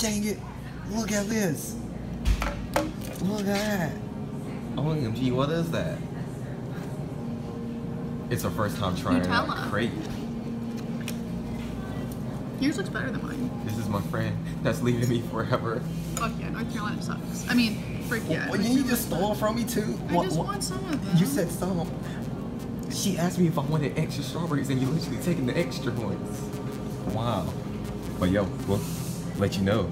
Dang it! Look at this! Look at that! OMG, what is that? It's our first time trying Nutella. Crate. Yours looks better than mine. This is my friend that's leaving me forever. Fuck yeah, North Carolina sucks. I mean, frick yeah. Well, you just stole from me too. I just want some of them. You said some. She asked me if I wanted extra strawberries and you literally taking the extra ones. Wow. But yo, we'll let you know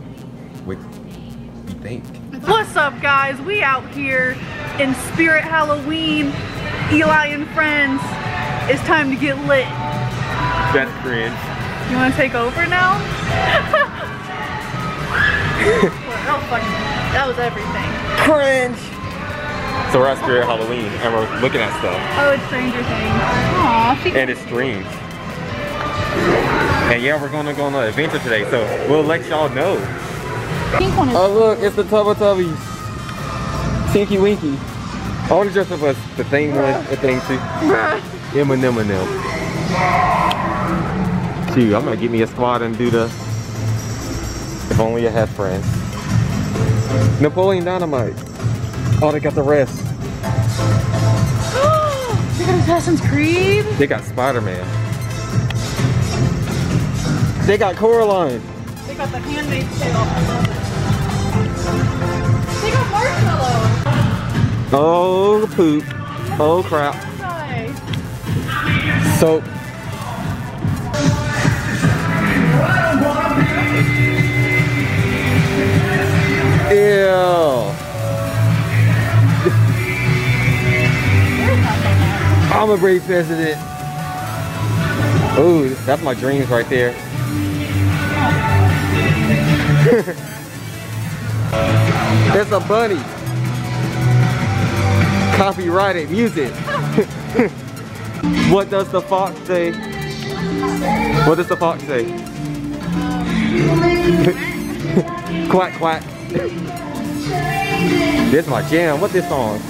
what you think. What's up guys? We out here in Spirit Halloween. Eli and Friends, it's time to get lit. That's cringe. You want to take over now? That was everything. Cringe! So we're at Spirit Halloween and we're looking at stuff. Oh, it's Stranger Things. Aww. And it's dreams. And yeah, we're going to go on an adventure today, so we'll let y'all know. Oh look, it's the Tubba Tubbies. Tinky Winky. I want to dress up as the thing one, the thing two. Eminem and them. Dude, I'm gonna get me a squad and do the. If only I had friends. Napoleon Dynamite. Oh, they got the rest. They got Assassin's Creed. They got Spider-Man. They got Coraline. They got The Handmaid's Tale. They got Morrisville. Oh poop. Oh crap. So ew. I'm a brave president. Oh, that's my dreams right there. That's a bunny. Copyrighted music. What does the fox say? What does the fox say? Quack quack. This is my jam. What's this song?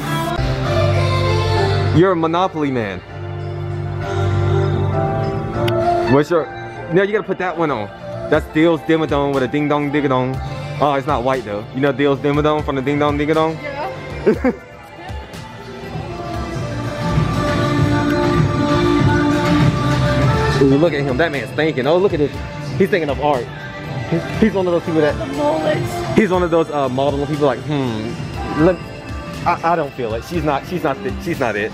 You're a Monopoly man. What's your? No, you gotta put that one on. That's Dill's Dimmadome with a ding dong digadong. Oh, it's not white though. You know Dill's Dimmadome from the ding dong digadong? Yeah. Ooh, look at him, that man's thinking. Oh, look at this. He's thinking of art. He's one of those people that... He's one of those model people like, I don't feel it. She's not it.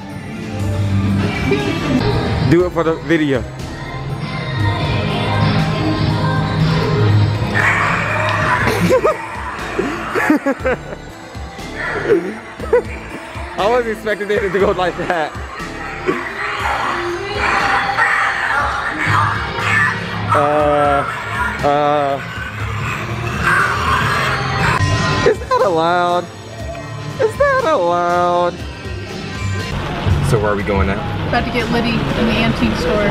Do it for the video. I wasn't expecting it to go like that. Is that allowed? Is that allowed? So where are we going now? About to get litty in the antique store.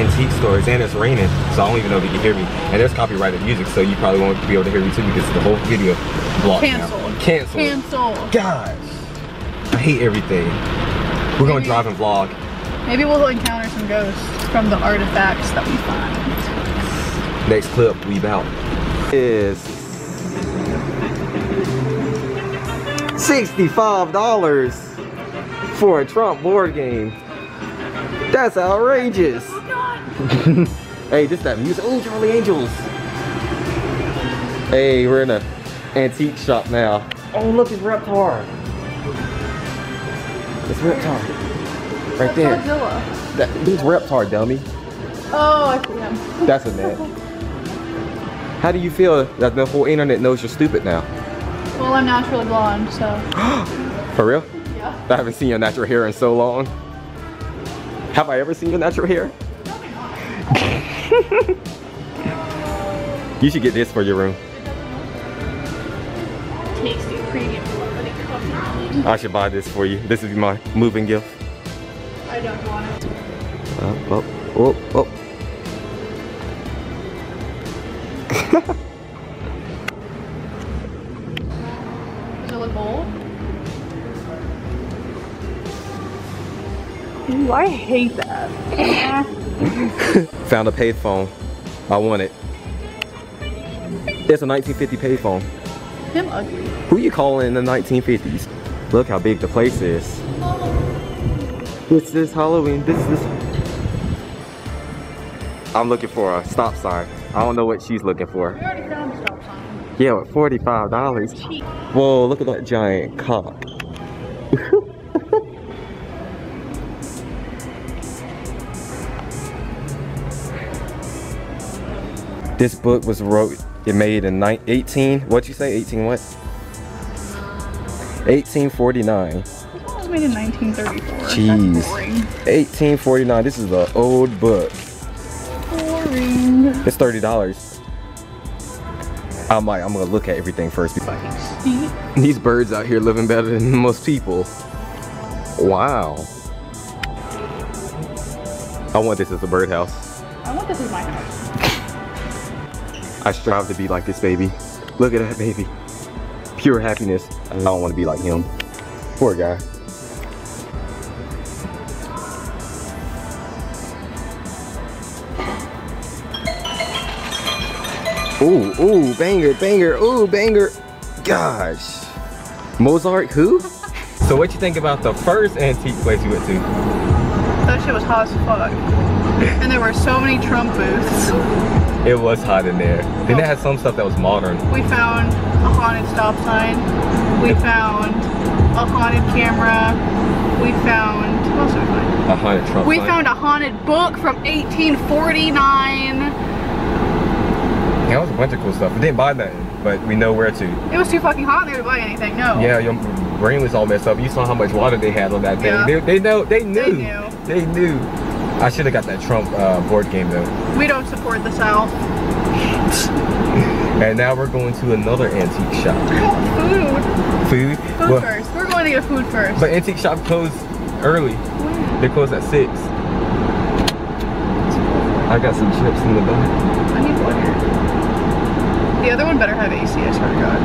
Antique stores, and it's raining, so I don't even know if you can hear me. And there's copyrighted music, so you probably won't be able to hear me too because the whole video blocked now. Canceled. Canceled. Gosh, I hate everything. We're gonna drive and vlog. Maybe we'll encounter some ghosts from the artifacts that we find. Next clip, we out. Is $65 for a Trump board game. That's outrageous. Hey, this that music. Oh, Charlie Angels. Hey, we're in an antique shop now. Oh, look, it's Reptar. It's Reptar. Right there. He's Reptar, dummy. Oh, I see him. That's a net. How do you feel that the whole internet knows you're stupid now? Well, I'm naturally blonde, so. For real? Yeah. I haven't seen your natural hair in so long. Have I ever seen your natural hair? Probably not. You should get this for your room. Tasty premium quality coffee. I should buy this for you. This would be my moving gift. I don't want it. Does it look bold? Ooh, I hate that. Found a payphone. I want it. It's a 1950 payphone. Him ugly. Who you calling in the 1950s? Look how big the place is. This is Halloween. This is. I'm looking for a stop sign. I don't know what she's looking for. We already found a stop sign. Yeah, with $45. Whoa! Look at that giant cock. This book was made in 1849. This one was made in 1934. Jeez. That's boring. 1849. This is an old book. Boring. It's $30. I'm gonna look at everything first. These birds out here living better than most people. Wow. I want this as a birdhouse. I want this as my house. I strive to be like this baby. Look at that baby. Pure happiness. I don't want to be like him. Poor guy. Ooh, ooh, banger, banger, ooh, banger. Gosh. Mozart who? So what you think about the first antique place you went to? That shit was hot as fuck. And there were so many Trump booths. It was hot in there. Then it had some stuff that was modern. We found a haunted stop sign. We found a haunted camera. We found, what else did we find? A haunted Trump sign. We found a haunted book from 1849. Yeah, it was a bunch of cool stuff. We didn't buy nothing, but we know where to. It was too fucking hot there to buy anything, no. Yeah, your brain was all messed up. You saw how much water they had on that thing. Yeah. They knew. I should have got that Trump board game though. We don't support the South. And now we're going to another antique shop. Oh, food. Food first. We're going to get food first. But antique shop closed early. When? They closed at 6. I got some chips in the back. I need water. The other one better have AC, I swear to God.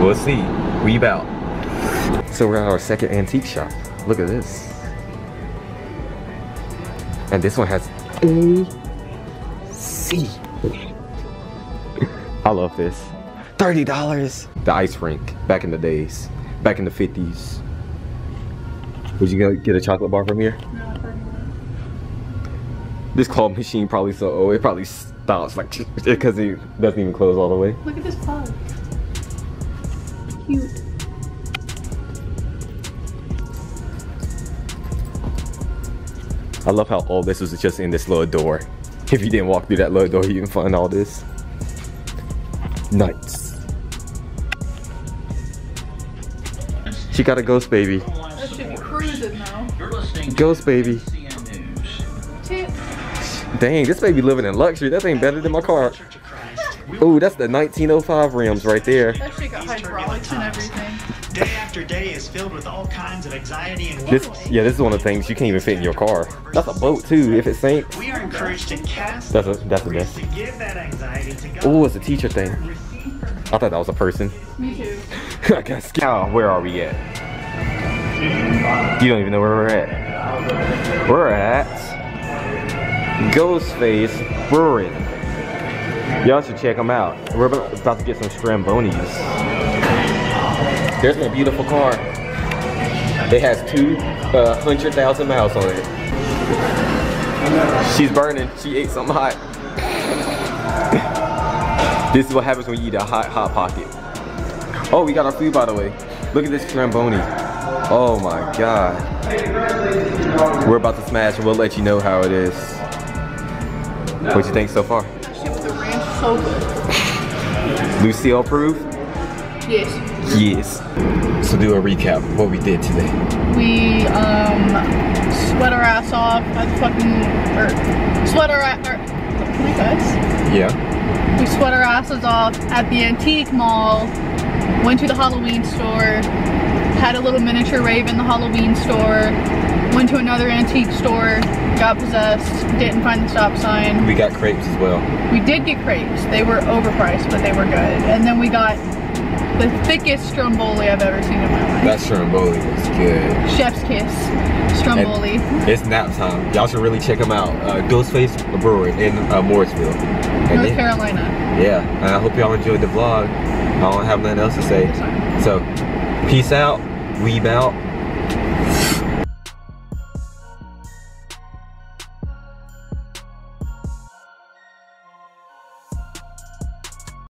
We'll see. Weave out. So we're at our second antique shop. Look at this. And this one has AC. I love this. $30. The ice rink back in the days, back in the 50s. Would you get a chocolate bar from here? No, $30. This claw machine probably so old, it probably stops like because it doesn't even close all the way. Look at this plug. Cute. I love how all this was just in this little door. If you didn't walk through that little door, you didn't find all this. Nice. She got a ghost baby. That should be cruising though. Ghost baby. Dang, this baby living in luxury. That ain't better than my car. Ooh, that's the 1905 rims right there. That shit got hydraulics and everything. Day after day is filled with all kinds of anxiety and worry. Yeah, this is one of the things you can't even fit in your car. That's a boat too, if it sinks. We are encouraged to cast. That's the best. Oh, it's a teacher thing. I thought that was a person. Me too. I got scared. Where are we at? You don't even know where we're at. We're at Ghostface Brewing. Y'all should check them out. We're about to get some strambonis. There's my beautiful car. It has 200,000 miles on it. She's burning. She ate something hot. This is what happens when you eat a hot pocket. Oh, we got our food by the way. Look at this Tramboni. Oh my God. We're about to smash and we'll let you know how it is. What you think so far? That shit with the ranch so good. Lucille approved? Yes. Yes. So do a recap of what we did today. We sweat our ass off at the fucking sweat our ass Yeah. We sweat our asses off at the antique mall, went to the Halloween store, had a little miniature rave in the Halloween store, went to another antique store, got possessed, didn't find the stop sign. We got crepes as well. We did get crepes. They were overpriced, but they were good. And then we got The thickest stromboli I've ever seen in my life. That stromboli was good. Chef's kiss. Stromboli. And it's nap time. Y'all should really check them out. Ghostface Brewing in Morrisville. And North Carolina. Yeah. And I hope y'all enjoyed the vlog. I don't have nothing else to say. So, peace out. Weeb out.